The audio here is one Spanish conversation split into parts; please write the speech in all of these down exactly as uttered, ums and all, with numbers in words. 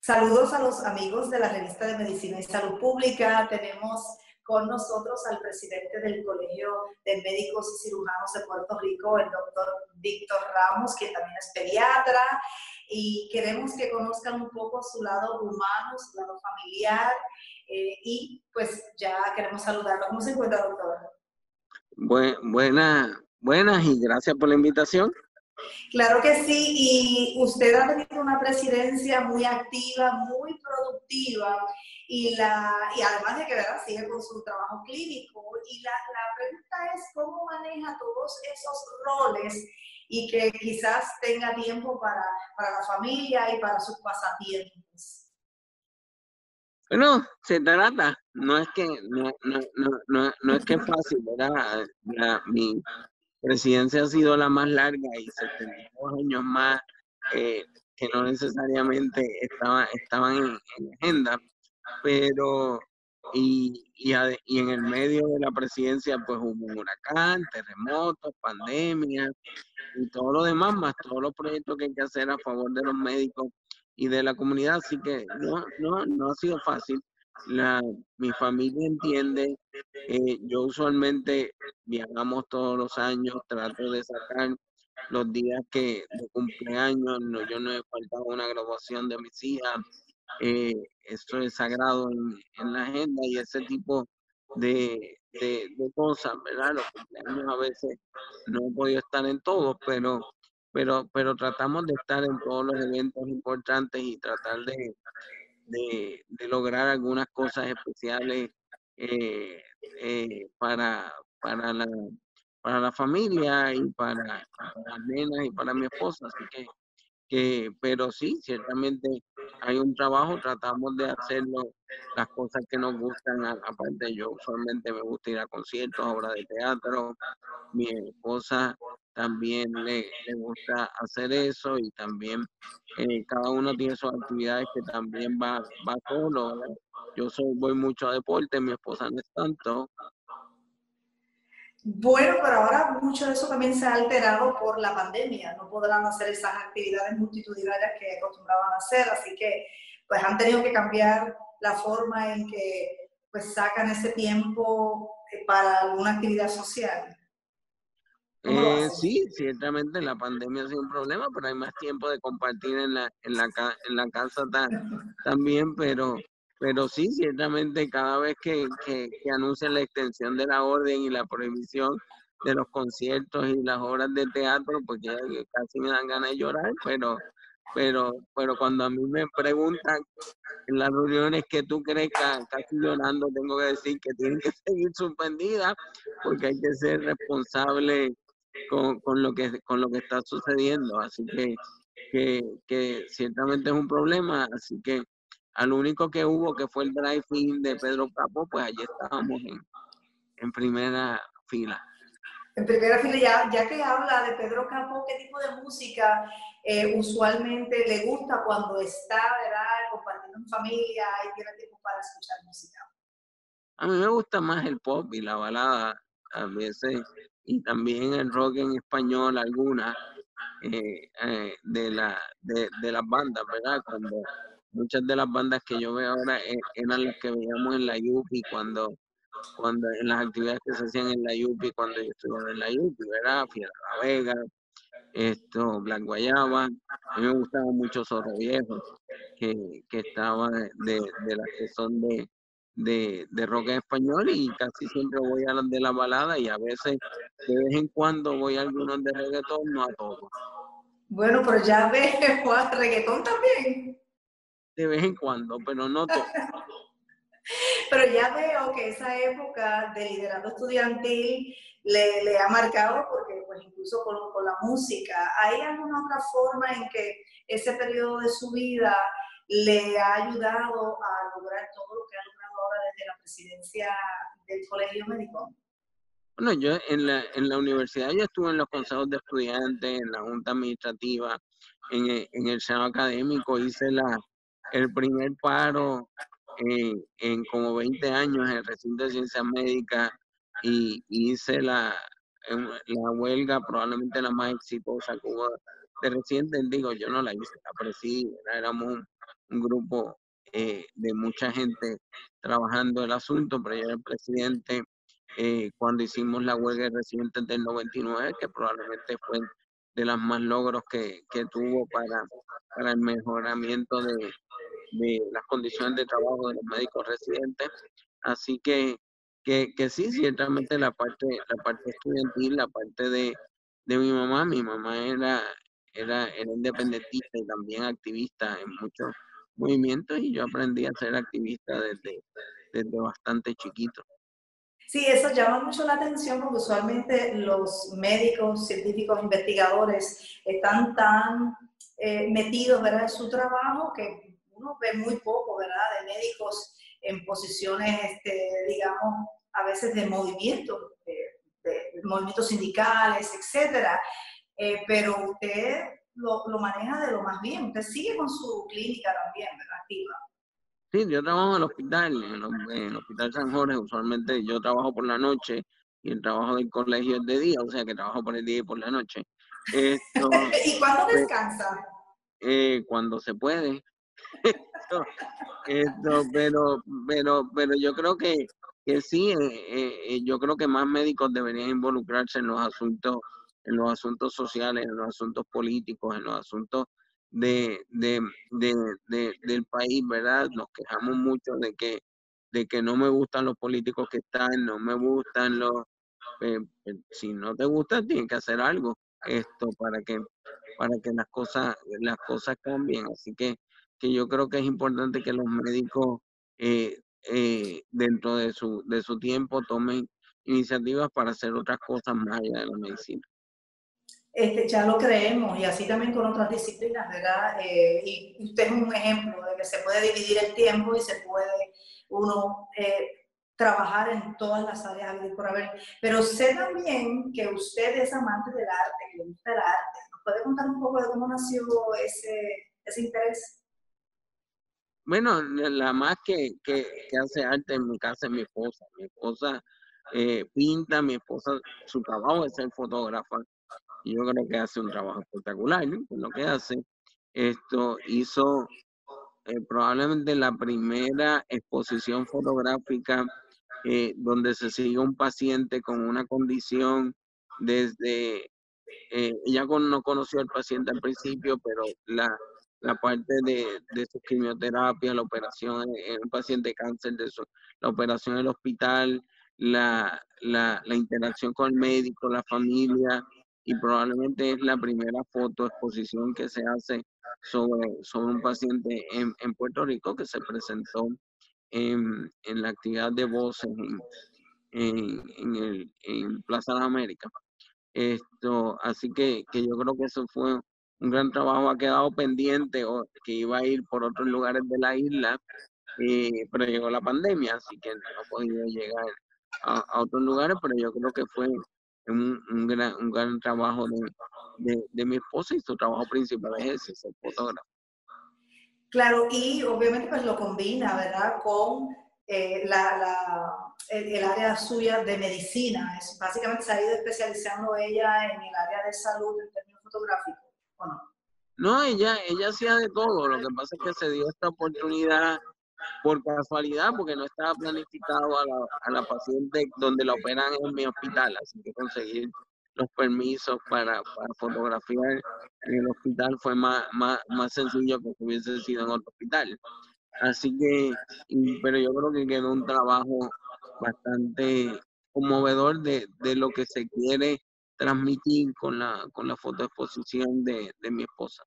Saludos a los amigos de la revista de Medicina y Salud Pública. Tenemos con nosotros al presidente del Colegio de Médicos y Cirujanos de Puerto Rico, el doctor Víctor Ramos, quien también es pediatra, y queremos que conozcan un poco su lado humano, su lado familiar, eh, y pues ya queremos saludarlo. ¿Cómo se encuentra, doctor? Bu- buena, buenas y gracias por la invitación. Claro que sí, y usted ha tenido una presidencia muy activa, muy productiva, y, la, y además de que ¿verdad? sigue con su trabajo clínico. Y la, la pregunta es cómo maneja todos esos roles y que quizás tenga tiempo para, para la familia y para sus pasatiempos. Bueno, se trata, no es que, no, no, no, no, no es, que es fácil, ¿verdad? La, mi... presidencia ha sido la más larga y setenta y dos años más eh, que no necesariamente estaba, estaban en, en agenda, pero y, y, a, y en el medio de la presidencia pues hubo un huracán, terremotos, pandemia y todo lo demás, más todos los proyectos que hay que hacer a favor de los médicos y de la comunidad, así que no, no, no ha sido fácil. La, mi familia entiende, eh, yo usualmente viajamos todos los años, trato de sacar los días que de cumpleaños, no, yo no he faltado una graduación de mis hijas, eh, esto es sagrado en, en la agenda y ese tipo de, de, de cosas, ¿verdad? Los cumpleaños a veces no he podido estar en todos, pero, pero, pero tratamos de estar en todos los eventos importantes y tratar de... De, de lograr algunas cosas especiales eh, eh, para, para, la, para la familia y para, para las nenas y para mi esposa. Así que, que, pero sí, ciertamente hay un trabajo, tratamos de hacerlo las cosas que nos gustan. Aparte, yo usualmente me gusta ir a conciertos, obras de teatro. Mi esposa también le, le gusta hacer eso y también eh, cada uno tiene sus actividades que también va, va solo. Yo soy, voy mucho a deporte, mi esposa no es tanto. Bueno, pero ahora mucho de eso también se ha alterado por la pandemia. No podrán hacer esas actividades multitudinarias que acostumbraban a hacer, así que pues han tenido que cambiar la forma en que pues sacan ese tiempo para alguna actividad social. Eh, sí, ciertamente la pandemia ha sido un problema, pero hay más tiempo de compartir en la, en la, en la casa ta, también, pero, pero sí, ciertamente cada vez que, que, que anuncian la extensión de la orden y la prohibición de los conciertos y las obras de teatro, pues ya casi me dan ganas de llorar, pero, pero, pero cuando a mí me preguntan en las reuniones que tú crees que casi llorando, tengo que decir que tienen que seguir suspendidas porque hay que ser responsable Con, con, lo que, con lo que está sucediendo, así que, que, que ciertamente es un problema, así que al único que hubo que fue el drive-in de Pedro Capó, pues allí estábamos en, en primera fila. En primera fila, ya, ya que habla de Pedro Capó, ¿qué tipo de música eh, usualmente le gusta cuando está, ¿verdad?, compartiendo en familia y tiene tiempo para escuchar música? A mí me gusta más el pop y la balada, a veces... y también el rock en español, algunas eh, eh, de, la, de, de las bandas, ¿verdad? Cuando muchas de las bandas que yo veo ahora eh, eran las que veíamos en la Yupi, cuando, cuando en las actividades que se hacían en la Yupi, cuando yo estuve en la Yupi, ¿verdad? Fierra Vega, esto, Black Guayaba. A mí me gustaba mucho Zorro Viejo, que, que estaba de, de las que son de... De, de rock en español, y casi siempre voy a las de la balada y a veces de vez en cuando voy a algunos de reggaetón, no a todos. Bueno, pero ya ves, ¿a reggaetón también? De vez en cuando, pero no todos. Pero ya veo que esa época de liderazgo estudiantil le, le ha marcado, porque pues incluso con, con la música. ¿Hay alguna otra forma en que ese periodo de su vida le ha ayudado a lograr todo lo que ha logrado ahora desde la presidencia del Colegio Médico? Bueno, yo en la, en la universidad yo estuve en los consejos de estudiantes, en la junta administrativa, en el, en el senado académico, hice la, el primer paro eh, en como veinte años en el recinto de ciencias médicas y, y hice la, la huelga probablemente la más exitosa que hubo de reciente. Digo, yo no la hice, la presí, éramos un, un grupo eh, de mucha gente trabajando el asunto, pero yo era el presidente eh, cuando hicimos la huelga de residentes del noventa y nueve, que probablemente fue de las más logros que, que tuvo para, para el mejoramiento de, de las condiciones de trabajo de los médicos residentes. Así que Que, que sí, ciertamente la parte, la parte estudiantil, la parte de, de mi mamá, mi mamá era, era, era independentista y también activista en muchos movimientos, y yo aprendí a ser activista desde, desde bastante chiquito. Sí, eso llama mucho la atención porque usualmente los médicos, científicos, investigadores están tan eh, metidos, ¿verdad?, en su trabajo que uno ve muy poco, ¿verdad?, de médicos en posiciones, este, digamos, a veces de movimientos, de, de movimientos sindicales, etcétera. Eh, pero usted lo, lo maneja de lo más bien. Usted sigue con su clínica también, ¿verdad?, activa. Sí, yo trabajo en el hospital, en el Hospital San Jorge. Usualmente yo trabajo por la noche y el trabajo del colegio es de día, o sea que trabajo por el día y por la noche. Esto, ¿Y cuándo descansa? Eh, cuando se puede. Esto, esto, pero, pero, pero yo creo que, que sí, eh, eh, yo creo que más médicos deberían involucrarse en los asuntos, en los asuntos sociales, en los asuntos políticos, en los asuntos de, de, de, de, del país, ¿verdad? Nos quejamos mucho de que, de que no me gustan los políticos que están, no me gustan los... Eh, si no te gustan, tienes que hacer algo esto para que, para que las cosas, las cosas cambien, así que que yo creo que es importante que los médicos eh, eh, dentro de su, de su tiempo tomen iniciativas para hacer otras cosas más allá de la medicina. Este, ya lo creemos, y así también con otras disciplinas, ¿verdad? Eh, y usted es un ejemplo de que se puede dividir el tiempo y se puede uno eh, trabajar en todas las áreas habidas por haber. Pero sé también que usted es amante del arte, que le gusta el arte. ¿Nos puede contar un poco de cómo nació ese, ese interés? Bueno, la más que, que, que hace arte en mi casa es mi esposa. Mi esposa eh, pinta, mi esposa, su trabajo es ser fotógrafa. Yo creo que hace un trabajo espectacular, ¿no?, con lo que hace. Esto hizo eh, probablemente la primera exposición fotográfica eh, donde se sigue un paciente con una condición desde... Eh, ella con, no conoció al paciente al principio, pero la... la parte de, de su quimioterapia, la operación en un paciente de cáncer, de su, la operación en el hospital, la, la, la interacción con el médico, la familia, y probablemente es la primera fotoexposición que se hace sobre, sobre un paciente en, en Puerto Rico que se presentó en, en la actividad de voces en, en, en, el, en Plaza de América. Esto, así que, que yo creo que eso fue un gran trabajo. Ha quedado pendiente, o que iba a ir por otros lugares de la isla, eh, pero llegó la pandemia, así que no ha podido llegar a, a otros lugares, pero yo creo que fue un, un, gran, un gran trabajo de, de, de mi esposa, y su trabajo principal es ese, ser fotógrafo. Claro, y obviamente pues lo combina, ¿verdad?, con eh, la, la, el, el área suya de medicina. Es, básicamente se ha ido especializando ella en el área de salud en términos fotográficos. No? no, ella ella hacía de todo. Lo que pasa es que se dio esta oportunidad por casualidad, porque no estaba planificado a la, a la paciente donde la operan en mi hospital, así que conseguir los permisos para, para fotografiar en el hospital fue más, más, más sencillo que si hubiese sido en otro hospital. Así que, y, pero yo creo que quedó un trabajo bastante conmovedor de, de lo que se quiere transmitir con la, con la fotoexposición de, de mi esposa.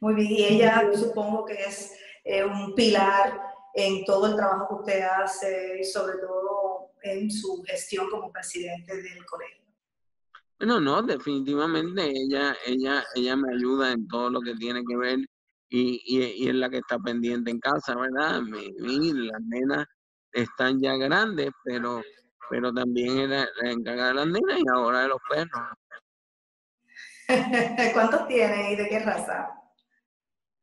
Muy bien, y ella supongo que es eh, un pilar en todo el trabajo que usted hace, y sobre todo en su gestión como presidente del colegio. Bueno, no, definitivamente ella, ella, ella me ayuda en todo lo que tiene que ver, y, y, y es la que está pendiente en casa, ¿verdad? Mi, mi, las nenas están ya grandes, pero... pero también era la encargada de las nenas y ahora de los perros. ¿Cuántos tiene y de qué raza?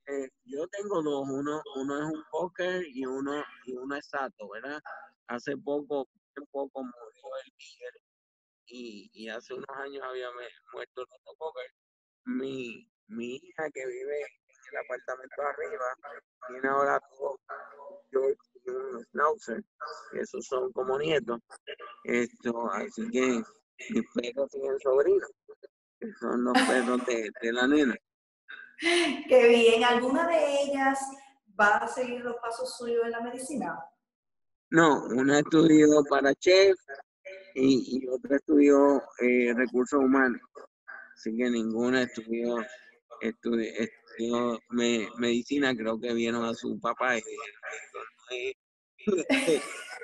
Eh, yo tengo dos, uno, uno es un cocker y uno, y uno es sato, ¿verdad? Hace poco, hace poco murió el Miguel, y, y hace unos años había muerto el doctor. Mi, mi hija que vive en el apartamento arriba tiene ahora dos George y un Schnauzer, que esos son como nietos. Esto, así que mis perros tienen sobrinos, que son los perros de, de la nena. Qué bien. ¿Alguna de ellas va a seguir los pasos suyos en la medicina? No, una estudió para chef y, y otra estudió eh, recursos humanos. Así que ninguna estudió, estudió, estudió me, medicina. Creo que vieron a su papá y dijeron,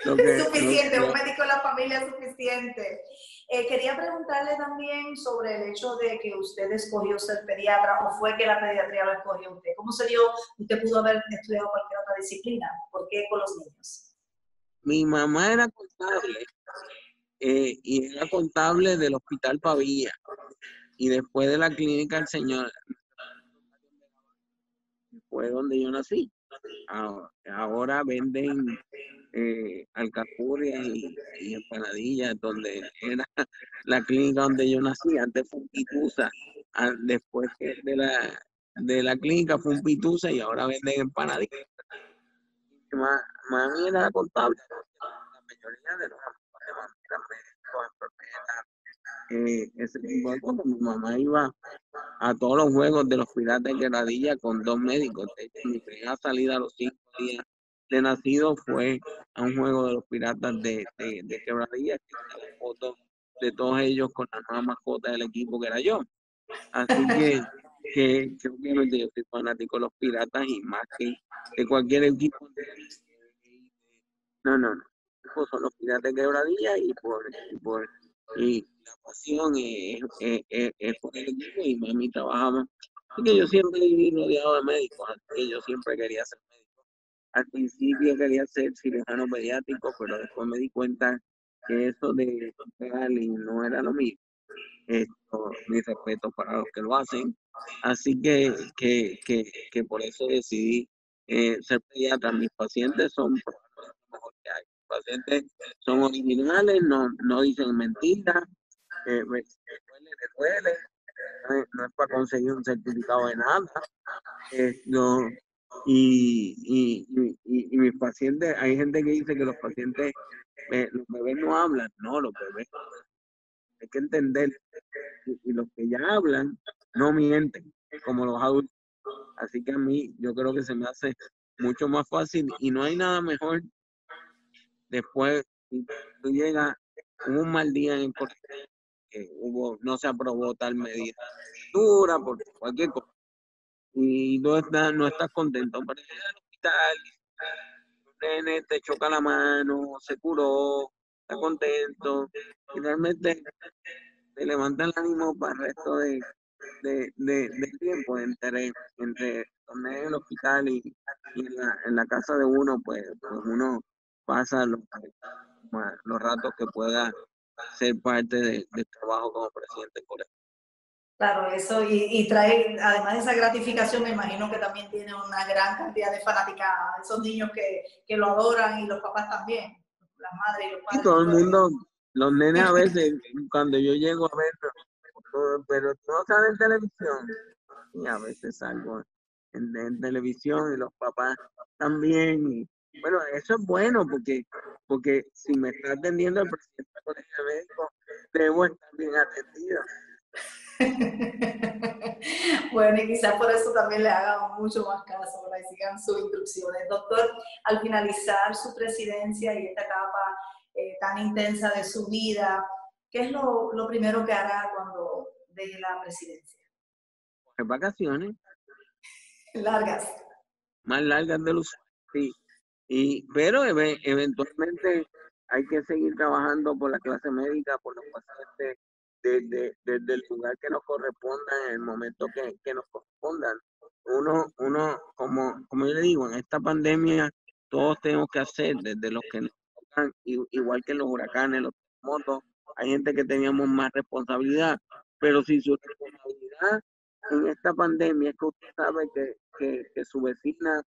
no es suficiente, un médico en la familia es suficiente. Eh, quería preguntarle también sobre el hecho de que usted escogió ser pediatra, o fue que la pediatría lo escogió usted. ¿Cómo se dio? ¿Usted pudo haber estudiado cualquier otra disciplina? ¿Por qué con los niños? Mi mamá era contable, eh, y era contable del Hospital Pavía, y después de la clínica El Señor, fue donde yo nací. Ahora, ahora venden eh, alcapurrias y, y empanadillas, donde era la clínica donde yo nací. Antes fue un pitusa, después de la, de la clínica fue un pitusa y ahora venden empanadillas. Ma, mami era contable. La mayoría de los amigos eran médicos, enfermeras. Eh, ese tipo de cosas. Mi mamá iba a todos los juegos de los Piratas de Quebradillas con dos médicos. De hecho, mi primera salida a los cinco días de nacido fue a un juego de los Piratas de, de, de Quebradillas, que tenía fotos de todos ellos con la nueva mascota del equipo que era yo. Así que, que, que obviamente yo soy fanático de los Piratas y más que de cualquier equipo. No, no, no. Pues son los Piratas de Quebradillas y por... Y por y la pasión es, es, es, es por el equipo y mami trabajaba. Así que yo siempre viví rodeado de médicos, así que yo siempre quería ser médico. Al principio quería ser cirujano pediátrico, pero después me di cuenta que eso de y no era lo mío. Esto, mi respeto para los que lo hacen. Así que, que, que, que por eso decidí eh, ser pediatra. Mis pacientes son mejor que hay. Pacientes son originales, no, no dicen mentiras, eh, me, duele, me duele, no, no es para conseguir un certificado de nada. Eh, no, y, y, y, y, y mis pacientes, hay gente que dice que los pacientes, eh, los bebés no hablan, no, los bebés hay que entender, y, y los que ya hablan no mienten, como los adultos. Así que a mí, yo creo que se me hace mucho más fácil y no hay nada mejor. Después, tú llegas, hubo un mal día en el colegio, que hubo, no se aprobó tal medida dura, por cualquier cosa, y no estás, no estás contento. Pero llegas al hospital, el nene te choca la mano, se curó, está contento, y realmente te levanta el ánimo para el resto de, de, de, del tiempo, entre, entre en el hospital y, y en, la, en la casa de uno, pues, pues uno pasa los, los ratos que pueda ser parte del de trabajo como presidente del colegio. Claro, eso, y, y trae, además de esa gratificación, me imagino que también tiene una gran cantidad de fanáticas, esos niños que, que lo adoran, y los papás también, las madres y los padres. Y todo el mundo, los nenes a veces, cuando yo llego a ver, pero no salen en televisión, y a veces salgo en, en televisión, y los papás también, y bueno, eso es bueno porque, porque si me está atendiendo el presidente del Colegio de Médicos, debo estar bien atendida. Bueno, y quizás por eso también le hagan mucho más caso, ¿verdad? Y sigan sus instrucciones. Doctor, al finalizar su presidencia y esta etapa eh, tan intensa de su vida, ¿qué es lo, lo primero que hará cuando deje la presidencia? Pues vacaciones. Largas. Más largas de luz. Sí. Y, pero eventualmente hay que seguir trabajando por la clase médica, por los pacientes, desde, desde el lugar que nos corresponda, en el momento que, que nos correspondan. Uno, uno como, como yo le digo, en esta pandemia todos tenemos que hacer, desde los que nos tocan, igual que los huracanes, los terremotos, hay gente que teníamos más responsabilidad, pero si su responsabilidad en esta pandemia es que usted sabe que, que, que su vecina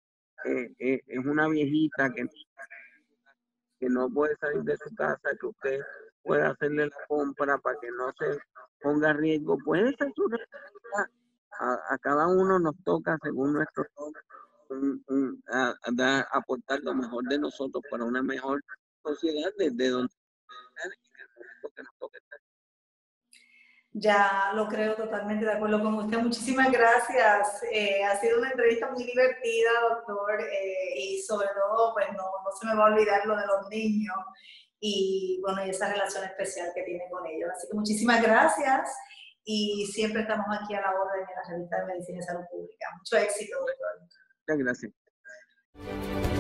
Eh, eh, es una viejita que, que no puede salir de su casa, que usted pueda hacerle la compra para que no se ponga en riesgo. Pues esa es su responsabilidad. A, a cada uno nos toca, según nuestro un, un, a, a dar, aportar lo mejor de nosotros para una mejor sociedad desde donde nos toca estar. Ya lo creo totalmente de acuerdo con usted. Muchísimas gracias. Eh, ha sido una entrevista muy divertida, doctor, eh, y sobre todo, pues no, no se me va a olvidar lo de los niños y, bueno, y esa relación especial que tiene con ellos. Así que muchísimas gracias y siempre estamos aquí a la orden en la Revista de Medicina y Salud Pública. Mucho éxito, doctor. Muchas gracias.